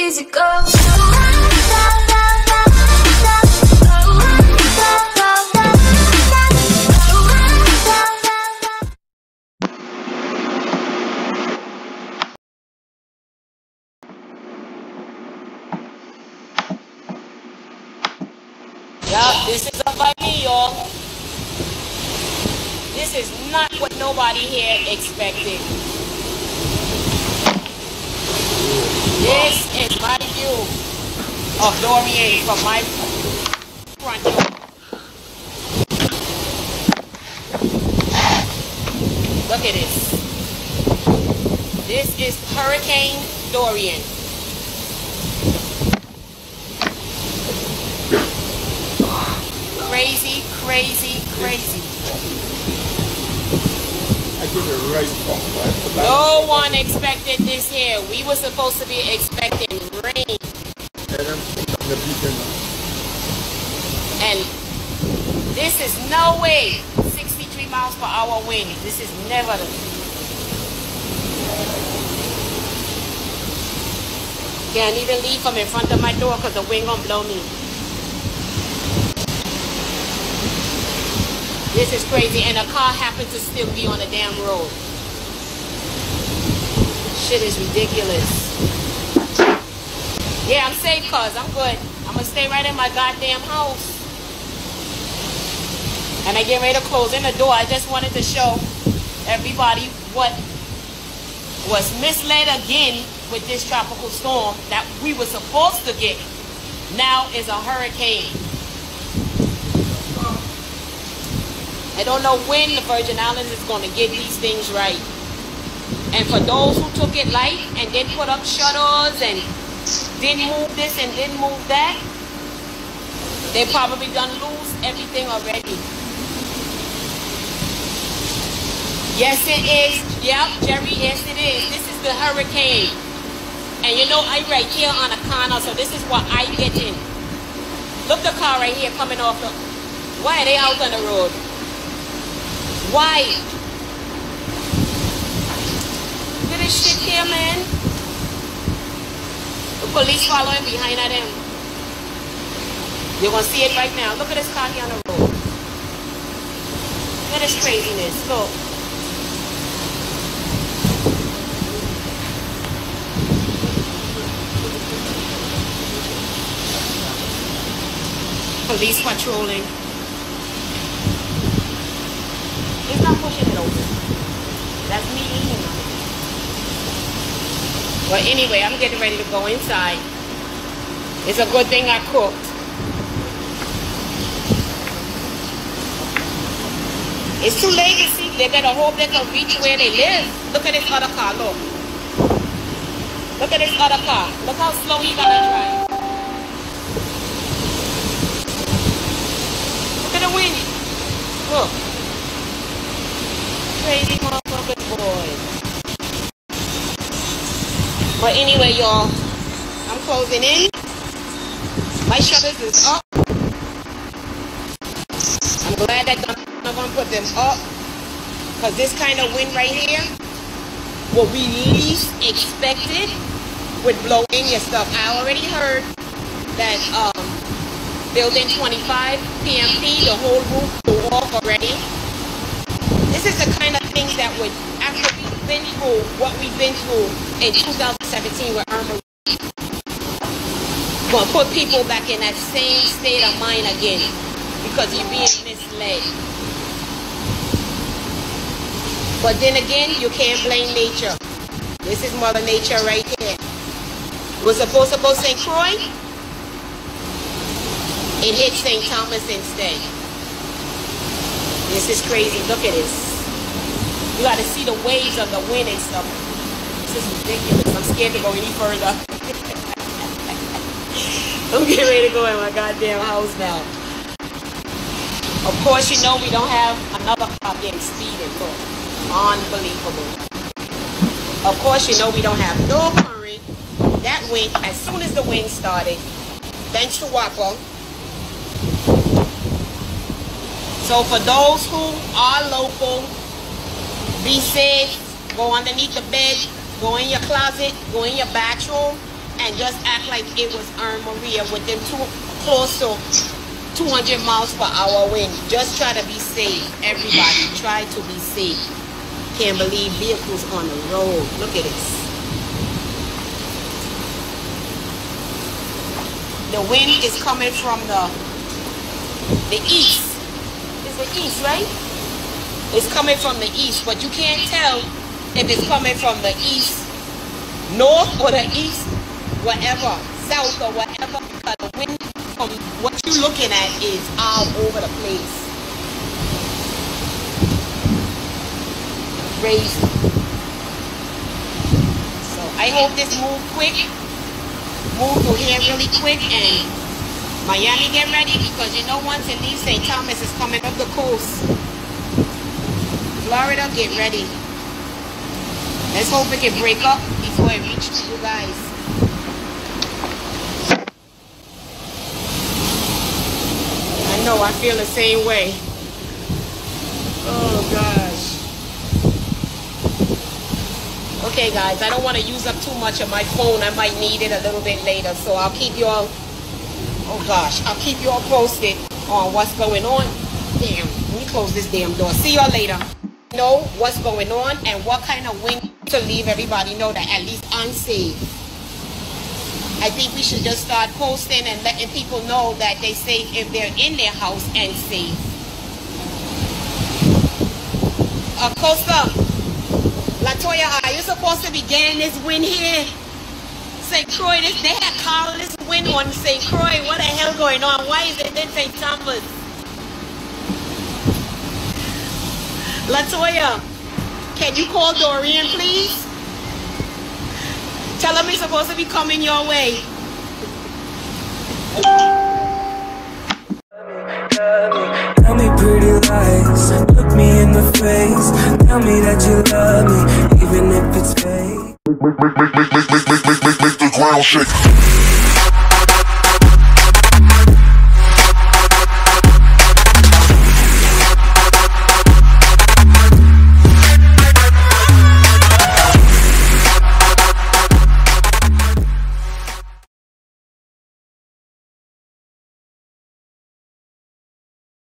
easy go. Yup, this is up by me, y'all. This is not what nobody here expected. This is my view of Dorian from my front yard. Look at this. This is Hurricane Dorian. Crazy, crazy, crazy. No one expected this here. We were supposed to be expecting rain. And this is no way 63 miles per hour wind. This is never the wind. Can't even leave from in front of my door because the wind gonna blow me. This is crazy, and a car happens to still be on the damn road. Shit is ridiculous. Yeah, I'm safe, cuz. I'm good. I'm gonna stay right in my goddamn house. And I get ready to close in the door. I just wanted to show everybody what was misled again with this tropical storm that we were supposed to get. Now is a hurricane. I don't know when the Virgin Islands is going to get these things right. And for those who took it light and didn't put up shutters and didn't move this and didn't move that, they probably done lose everything already. Yes, it is. Yep, Jerry, yes, it is. This is the hurricane. And you know, I'm right here on a corner, so this is what I get in. Look, the car right here coming off the... Why are they out on the road? Why? Look at this shit here, man. The police following behind at them. You're gonna see it right now. Look at this car here on the road. Look at this craziness. Look. Police patrolling. He's not pushing it over. That's me eating on it. But anyway, I'm getting ready to go inside. It's a good thing I cooked. It's too late to see. They better hope they can reach where they live. Look at this other car, look. Look at this other car. Look how slow he gotta drive. Look at the wind. Look. Crazy motherfucking boy. But anyway, y'all, I'm closing in. My shutters is up. I'm glad that I'm gonna put them up, because this kind of wind right here, what we least expected would blow in your stuff. I already heard that building 25 PMP, the whole roof, the wall already. This is the kind of things that would, after we've been through what we've been through in 2017 with Irma, gonna put people back in that same state of mind again, because you're being misled. But then again, you can't blame nature. This is Mother Nature right here. We're supposed to go St. Croix. It hit St. Thomas instead. This is crazy. Look at this. You gotta see the waves of the wind and stuff. This is ridiculous. I'm scared to go any further. I'm getting ready to go in my goddamn house now. Of course, you know we don't have another cop getting speeded. Look, unbelievable. Of course, you know we don't have no current. That wind, as soon as the wind started, thanks to Wapo. So for those who are local, be safe, go underneath the bed, go in your closet, go in your bathroom, and just act like it was Irma Maria with them too close to 200 miles per hour wind. Just try to be safe. Everybody, try to be safe. Can't believe vehicles on the road. Look at this. The wind is coming from the east. It's the east, right? It's coming from the east, but you can't tell if it's coming from the east, north or the east, whatever, south or whatever. But the wind from what you're looking at is all over the place. Crazy. So I hope this moves quick. Move through here really quick, and Miami, get ready, because you know once it leaves St. Thomas, is coming up the coast. Florida, get ready. Let's hope it can break up before it reaches you guys. I know, I feel the same way. Oh gosh. Okay guys, I don't want to use up too much of my phone. I might need it a little bit later, so I'll keep you all, oh gosh, I'll keep you all posted on what's going on. Damn, let me close this damn door. See y'all later. Know what's going on and what kind of wind to leave everybody know that at least unsafe. I think we should just start posting and letting people know that they safe if they're in their house and safe. Costa, Latoya, are you supposed to be getting this wind here? St. Croix, they had called this wind on St. Croix. What the hell going on? Why is it in St. Thomas? Latoya, can you call Dorian, please? Tell him he's supposed to be coming your way. Tell me pretty lies, look me in the face. Tell me that you love me, even if it's fake. Make the ground shake.